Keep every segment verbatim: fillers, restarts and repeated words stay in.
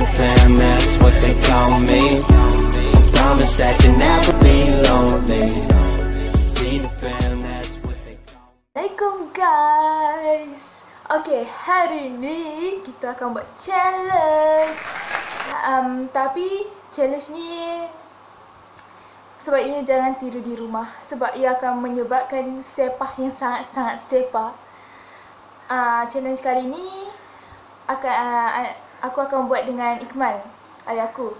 and fam, that's what they call me. I promise that you'll never be lonely. Being a fam, that's what they call me. Assalamualaikum guys. Oke, okay, hari ini kita akan buat challenge. Um, tapi challenge ni sebaiknya jangan tidur di rumah, sebab ia akan menyebabkan sepah yang sangat-sangat sepah. Uh, challenge kali ni akan uh, aku akan buat dengan Ikmal, adik aku.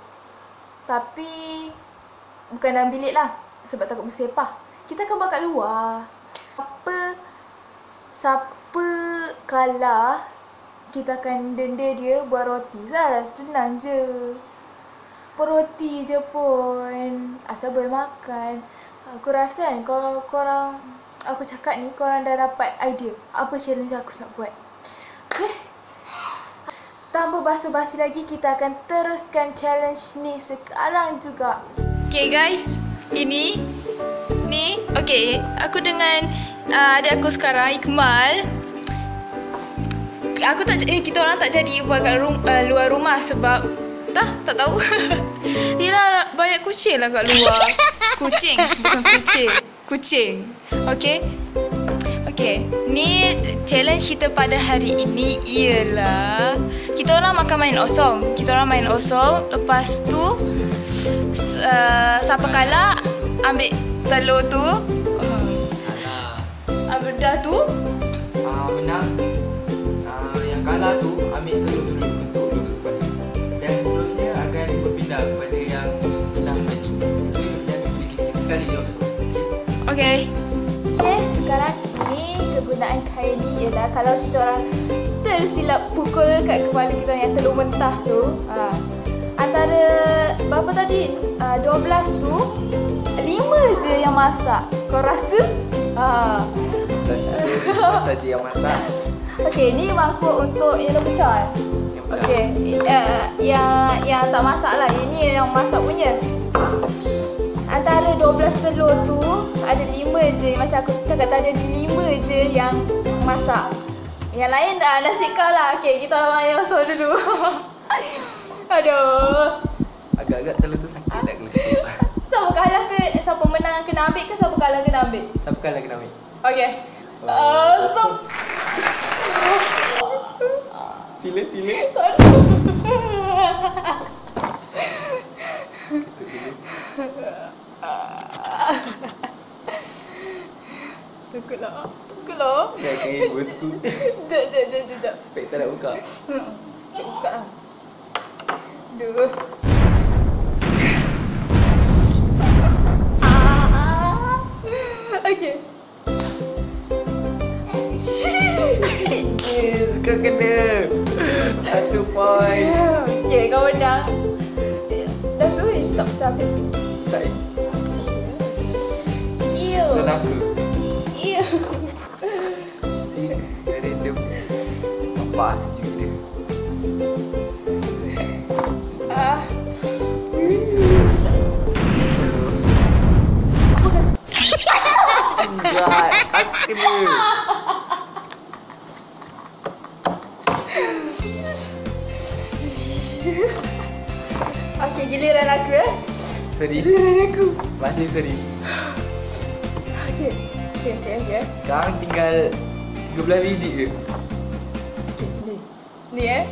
Tapi bukan dalam bilik lah, sebab takut bersepah. Kita akan buat kat luar. Apa siapa kalah, kita akan denda dia buat roti. Salah, senang je. Buat roti je pun, asal boleh makan. Aku rasa kan kalau korang, aku cakap ni, korang dah dapat idea apa challenge aku nak buat. Okay, tanpa basa-basi lagi, kita akan teruskan challenge ni sekarang juga. Okay guys, ini ni, okay, aku dengan uh, adik aku sekarang, Ikmal. Aku tak, eh, kita orang tak jadi buat kat rum, uh, luar rumah sebab tak, tak tahu. Yelah, banyak kucing lah kat luar. Kucing, bukan kucing, kucing. Okay, okay, ni challenge kita pada hari ini ialah kita orang makan main osong. Kita orang main osong, lepas tu uh, siapa kalah ambil telur tu. Ambil uh, dah tu uh, menang. Uh, yang kalah tu ambil telur tu dulu, telur tu dulu. Dan seterusnya akan berpindah kepada yang menang tadi. So dia akan pilih sekali je osong. Okay. Okay, sekarang ni kegunaan kain ni ialah kalau kita orang tersilap pukul kat kepala kita yang telur mentah tu, ha, antara berapa tadi, uh, dua belas tu, lima je yang masak. Kau rasa? Ha, lima belas saja yang masak. Okay, ni mangkuk untuk yang pecah. Okay, uh, yang, yang tak masak lah, ini yang masak punya. Antara dua belas telur tu ada lima je, macam aku cakap tadi, ada lima je yang masak. Yang lain dah nasib kau lah. Okay, kita orang yang masuk dulu. Aduh, agak-agak telur tu sakit dah kalau kita. Siapa kalah ke, siapa menang kena ambil ke siapa kalah kena ambil? Siapa kalah kena ambil. Okay, wow. uh, so... Sila, sila. Tak ada. Tukuklah, tukuklah. Jangan kaya bosku. Sekejap, sekejap, sekejap. Spek tak nak buka. Hmm, spek buka lah. Aduh. Okay. Yes, kau kena. Satu point. Okay, kau menang. Dah tu, tak macam habis. Tak. Eww. Kau takut. Si random apa sejuk dia. Ah. Enggak, aku ni. Okey, giliran aku eh. Seri. Giliran aku. Masih seri. Okey. Okay, okay, okay. Sekarang tinggal tiga belas biji ke? Okay, ni. Ni eh?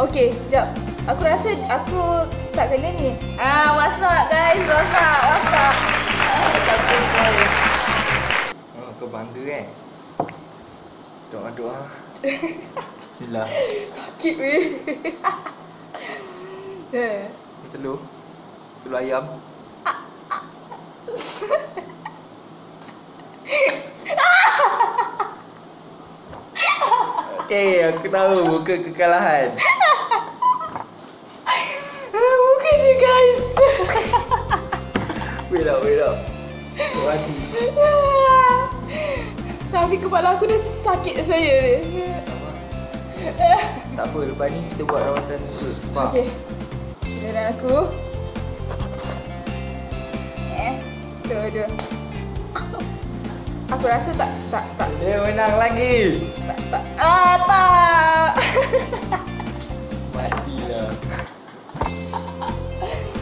Okay, sekejap. Aku rasa aku tak kena ni. Ah, WhatsApp guys, WhatsApp, WhatsApp. Oh, kau bangga kan? Doa-doa. Bismillah. Sakit weh. Telur. Telur ayam. Okay, aku tahu muka kekalahan. Muka dia guys. Wait up, wait up. Tapi kepala aku dah sakit sebenarnya. Tak apa, lepas ni kita buat rawatan dulu. Okay, giliran aku. Dua, dua. Aku rasa tak tak tak. Eh, menang lagi. Tak tak. Ah, tak. Matilah.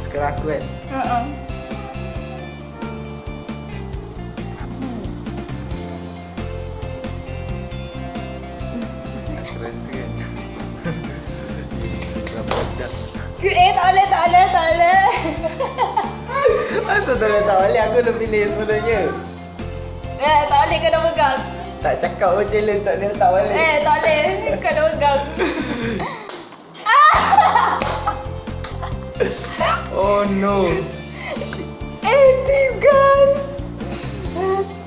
Sekarang aku kan. Heeh. Eh, tak boleh, tak boleh, tak boleh. Masa tak boleh, tak boleh? Aku dah pilih sebenarnya. Eh, tak boleh kau dah pegang. Tak cakap pun challenge tak boleh, tak boleh. Eh, tak boleh. Kau dah pegang. Oh no. Eh, team guys.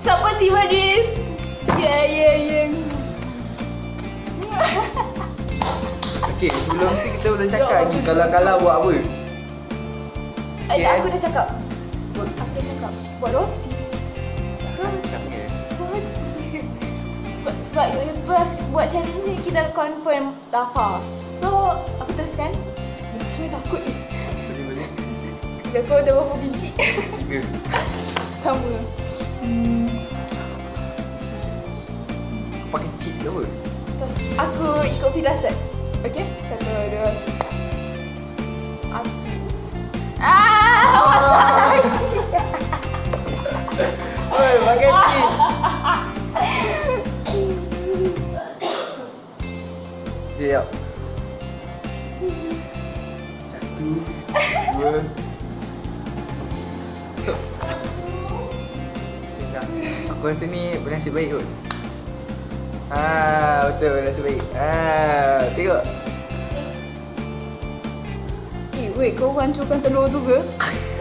Siapa tiba ni? Yeah, yeah, yeah. Okay, sebelum tu kita dah cakap lagi kalau-kalau buat apa? Eh, okay. Aku dah cakap. Aku dah cakap. Buat roti. Roti. Roti. Sebab lepas buat challenge ni kita confirm lapar. So, aku teruskan. Dia cuma takut ni. Boleh-boleh. Dah kau dah berapa biji? Tiga. Sama. Hmm. Pakai cheat ke apa? Aku ikut firasat. Okey, satu, dua. Aku. Ah, masak lagi. Oi, bageti. Dia. Satu, dua. Bismillah. Aku rasa ni bernasib baik kot. Ah, betul, nasib baik. Ah, tengok. Eh, weh, kau hancurkan telur tu ke?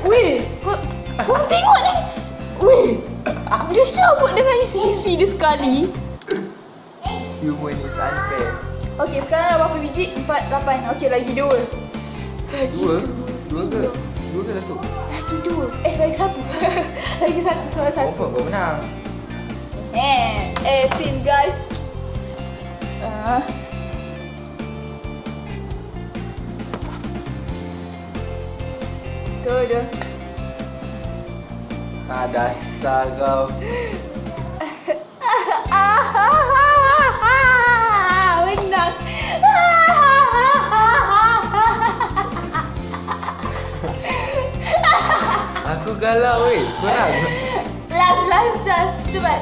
Weh, kau kau tengok ni. Weh, dia cabut dengan isi-isi dia sekali. You is unfair. Okey, sekarang dah berapa biji? Empat, lapan. Okey, lagi dua. Lagi dua? Dua ke? Dua ke satu? Lagi dua. Eh, lagi satu. Lagi satu, soal satu. Kau kau menang. Eh, eh, team guys. Uh. Tu dia. Ah, dasar kau. Menang. Aku galau weh, kurang. Last last chance, cepat.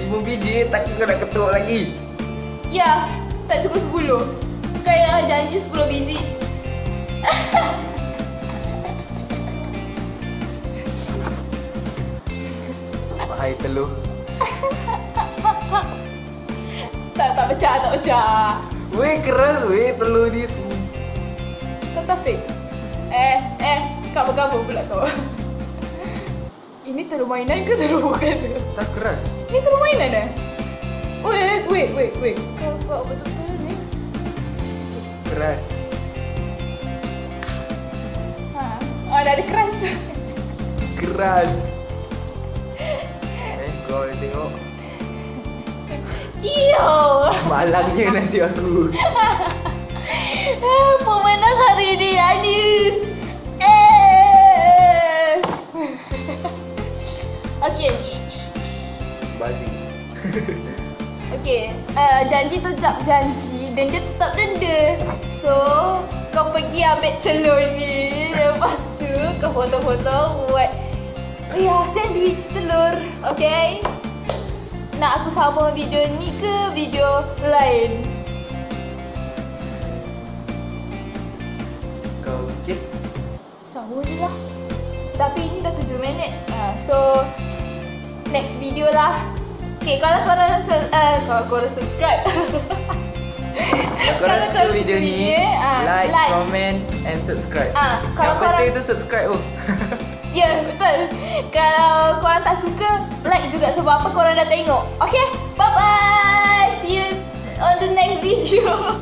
lima biji, takut kau nak ketuk lagi. Ya, tak cukup sepuluh. Kau yang janji sepuluh biji. Bahaya telur. Tak, tak pecah, tak pecah. Weh, keras weh telur ni semua. Tak, tak fake. Eh, eh, kabur-kabur pula kau. Ini telur mainan ke telur bukan tu? Tak keras. Ini telur mainan eh? Wait, wait, wait, wait. Kau buat betul-betul ni? Keras. Ha. Oh, dah ada keras. Keras. Eh, kau boleh tengok. Iyo. Malangnya nasib aku. Pemenang hari ini, Anis. Okey. Bazing. Okey, uh, janji tetap janji, denda tetap denda. So, kau pergi ambil telur ni. Lepas tu kau foto-foto buat ya sandwich telur. Okey. Nak aku sambung video ni ke video lain? Kau okey? Sambung je lah. Tapi ini dah tujuh minit. Uh, so next video lah. Okay, kalau korang sub, uh, kalau korang subscribe. Kalau korang suka video ni, uh, like, like, comment and subscribe. Ah, uh, kalau korang penting tu subscribe oh. Ya, yeah, betul. Kalau korang tak suka, like juga sebab apa korang dah tengok. Okay, bye bye. See you on the next video.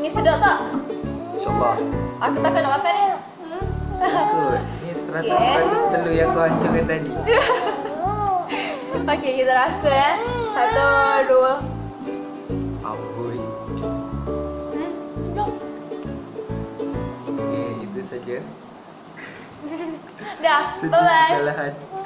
Ini sedap tak? InsyaAllah. Aku takkan nak makan ni. Bagus. Ini seratus peratus telur yang kau hancurkan tadi. Oke, kita rasa ya. Satu, dua. Ampun. Hmm, jom. Oke, itu saja. Dah, bye-bye.